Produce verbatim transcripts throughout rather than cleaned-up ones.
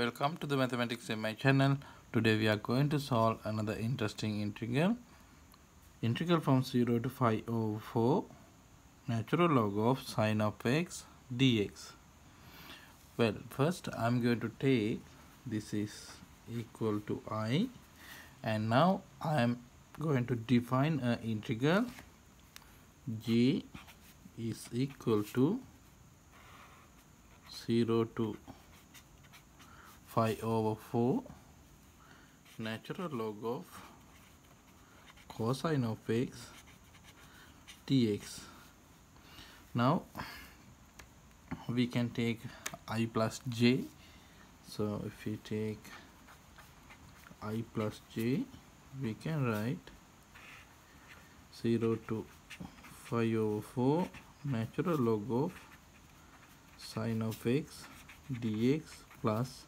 Welcome to the Mathematics M I channel. Today we are going to solve another interesting integral. Integral from zero to five over four. Natural log of sine of x dx. Well, first I am going to take this is equal to I. And now I am going to define an integral. G is equal to zero to five over four natural log of cosine of x dx. Now we can take I plus j. So if we take I plus j, we can write zero to five over four natural log of sine of x dx plus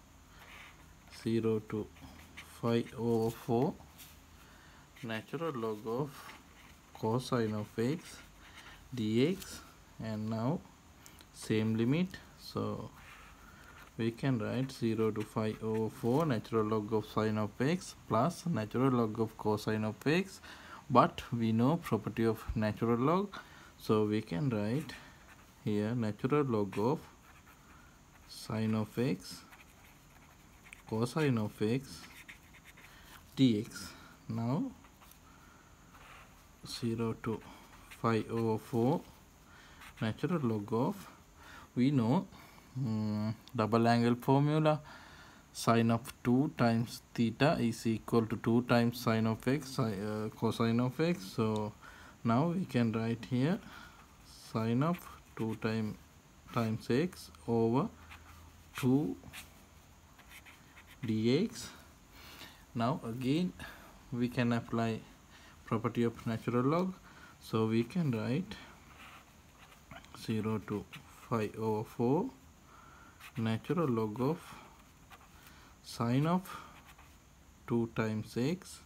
zero to five over four natural log of cosine of x dx, and now same limit, so we can write zero to five over four natural log of sine of x plus natural log of cosine of x, but we know property of natural log, so we can write here natural log of sine of x cosine of x dx. Now zero to five over four natural log of, we know um, double angle formula, sine of two times theta is equal to two times sine of x uh, cosine of x, so now we can write here sine of two time, times x over two dx. Now again we can apply property of natural log, so we can write zero to five over four natural log of sine of two times x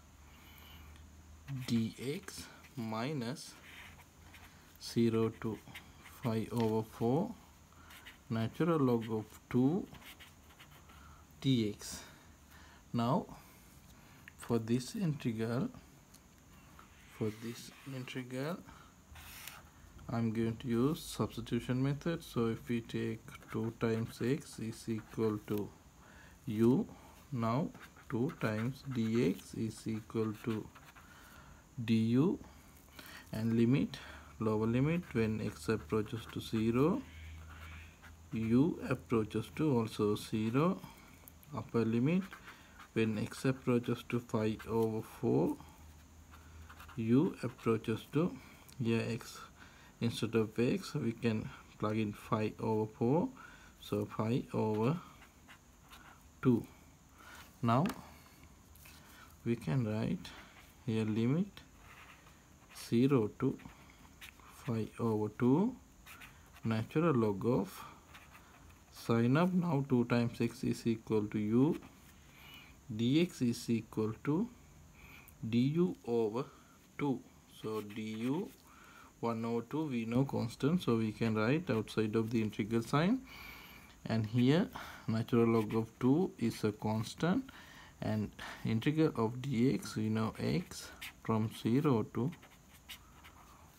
dx minus zero to five over four natural log of two dx. Now for this integral for this integral I'm going to use substitution method, so if we take two times x is equal to u, now two times dx is equal to du, and limit, lower limit when x approaches to zero, u approaches to also zero, upper limit when x approaches to five over four, u approaches to, here x instead of x we can plug in five over four, so five over two. Now we can write here limit zero to five over two natural log of sine of, now two times x is equal to u, dx is equal to du over two, so du one over two we know constant, so we can write outside of the integral sign, and here natural log of two is a constant, and integral of dx we know x from zero to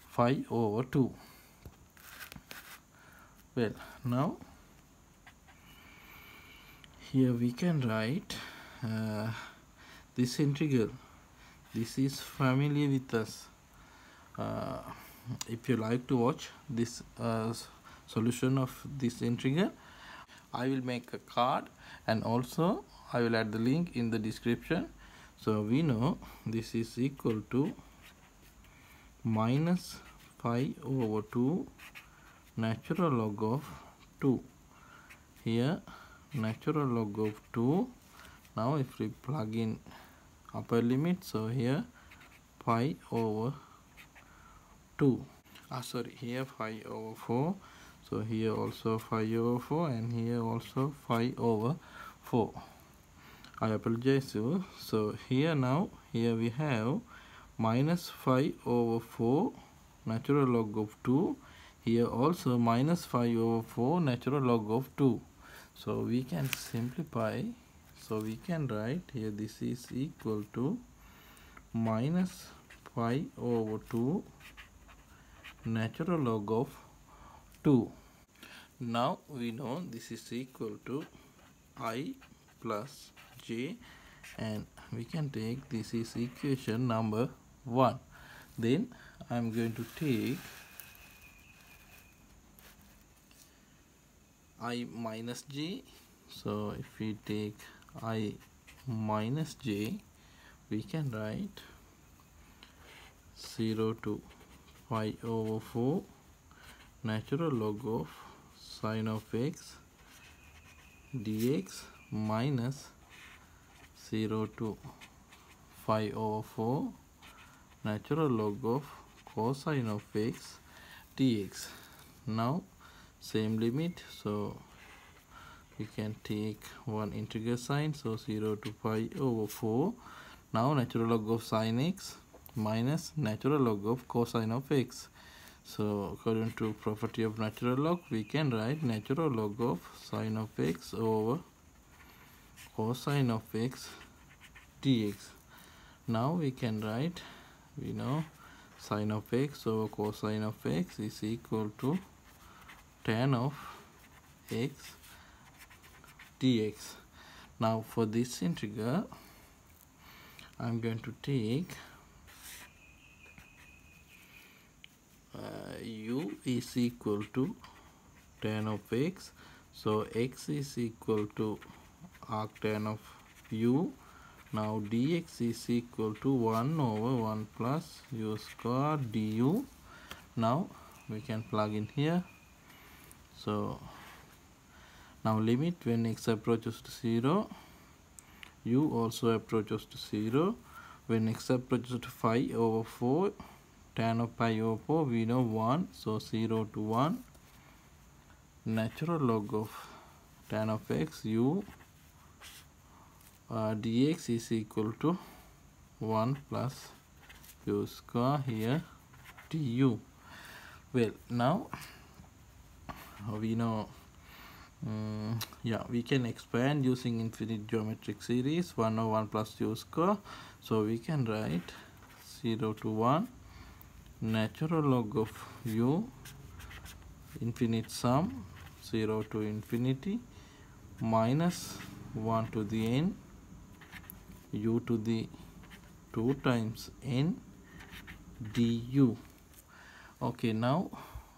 five over two. Well, now here we can write uh, this integral. This is familiar with us. Uh, if you like to watch this uh, solution of this integral, I will make a card and also I will add the link in the description. So we know this is equal to minus five over two natural log of two. Here natural log of two, now if we plug in upper limit, so here pi over two, ah sorry here five over four, so here also five over four, and here also five over four. I apologize you. So here now here we have minus five over four natural log of two, here also minus five over four natural log of two. So we can simplify. So we can write here this is equal to minus pi over two natural log of two. Now we know this is equal to I plus j, and we can take this is equation number one. Then I'm going to take I minus j. So if we take I minus j, we can write zero to pi over four natural log of sine of x dx minus zero to pi over four natural log of cosine of x dx. Now same limit, so we can take one integer sign, so zero to pi over four, now natural log of sine x minus natural log of cosine of x. So according to property of natural log, we can write natural log of sine of x over cosine of x dx. Now we can write, we know sine of x over cosine of x is equal to tan of x dx. Now for this integral, I'm going to take uh, u is equal to tan of x. So x is equal to arctan of u. Now dx is equal to one over one plus u square du. Now we can plug in here. So now limit when x approaches to zero, u also approaches to zero. When x approaches to pi over four, tan of pi over four, we know one. So zero to one, natural log of tan of x u uh, dx is equal to one plus u square here du. Well, now we know um, yeah we can expand using infinite geometric series one over one plus u square. So we can write zero to one natural log of u infinite sum zero to infinity minus one to the n u to the two times n du. Okay, now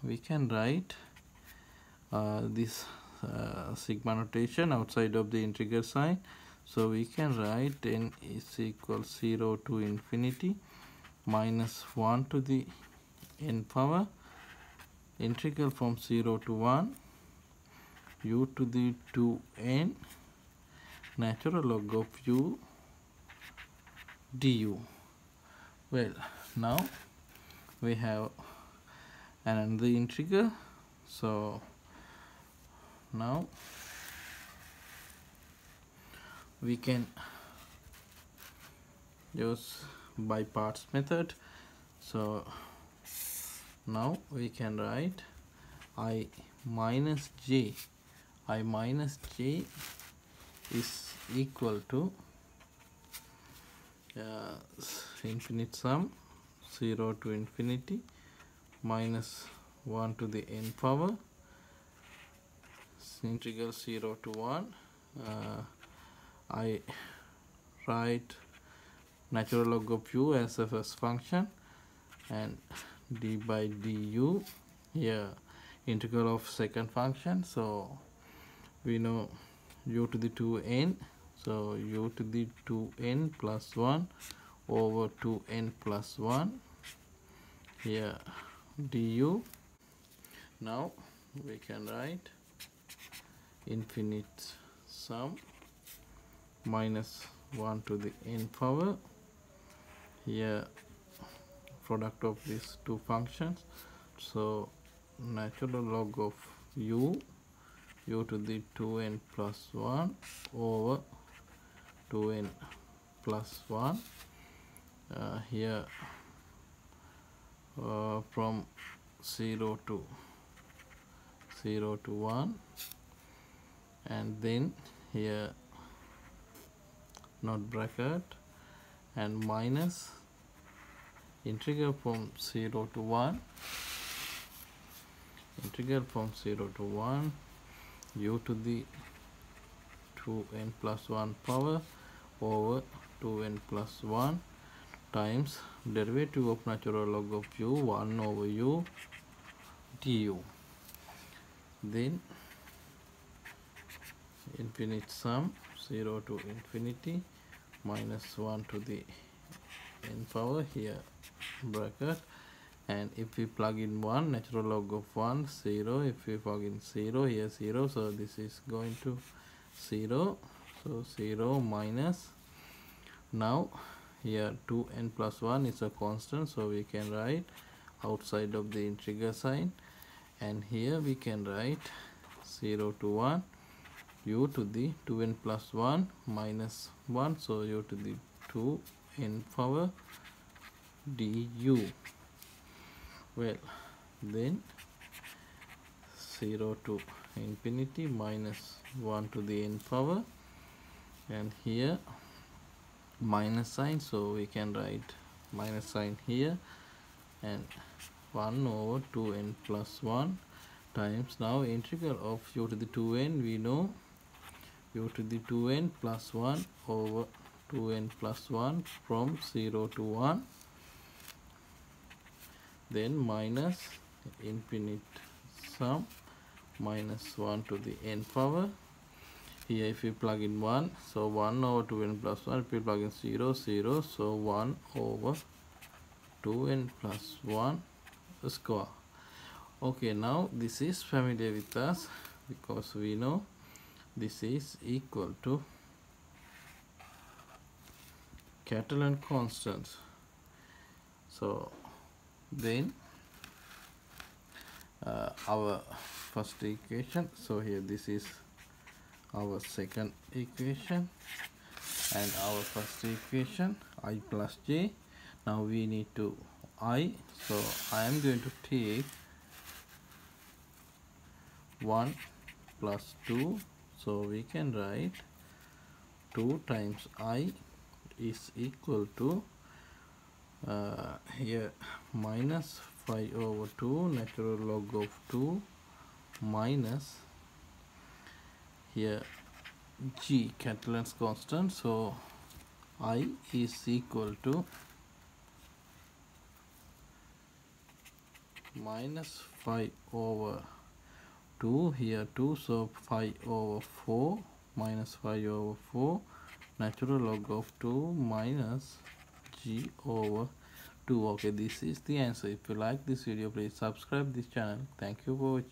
we can write Uh, this uh, sigma notation outside of the integer sign. So we can write n is equal zero to infinity minus one to the n power integral from zero to one u to the two n natural log of u du. Well, now we have another integer. So now we can use by parts method. So now we can write I minus j. I minus j is equal to uh, infinite sum zero to infinity minus one to the n power integral zero to one. uh, I write natural log of u as a first function and d by du here integral of second function. So we know u to the two n, so u to the two n plus one over two n plus one here du. Now we can write infinite sum minus one to the n power here product of these two functions. So natural log of u u to the two n plus one over two n plus one uh, here uh, from zero to zero to one and then here not bracket and minus integral from zero to one, integral from zero to one u to the two n plus one power over two n plus one times derivative of natural log of u one over u du, then infinite sum zero to infinity minus one to the n power here bracket, and if we plug in one, natural log of one zero, if we plug in zero here zero, so this is going to zero, so zero minus, now here two n plus one is a constant, so we can write outside of the integral sign, and here we can write zero to one u to the two n plus one minus one, so u to the two n power du. Well, then zero to infinity minus one to the n power, and here minus sign, so we can write minus sign here, and one over two n plus one times, now integral of u to the two n, we know u to the two n plus one over two n plus one from zero to one, then minus infinite sum minus one to the n power, here if we plug in one, so one over two n plus one, if we plug in zero, zero, so one over two n plus one square. Okay, now this is familiar with us because we know this is equal to Catalan constant. So then uh, our first equation, so here this is our second equation and our first equation I plus j. Now we need to I, so I am going to take one plus two, so we can write two times I is equal to uh, here minus five over two natural log of two minus here g, Catalan's constant, so I is equal to minus five over two here two, so five over four minus five over four natural log of two minus g over two. Okay, this is the answer. If you like this video, please subscribe this channel. Thank you for watching.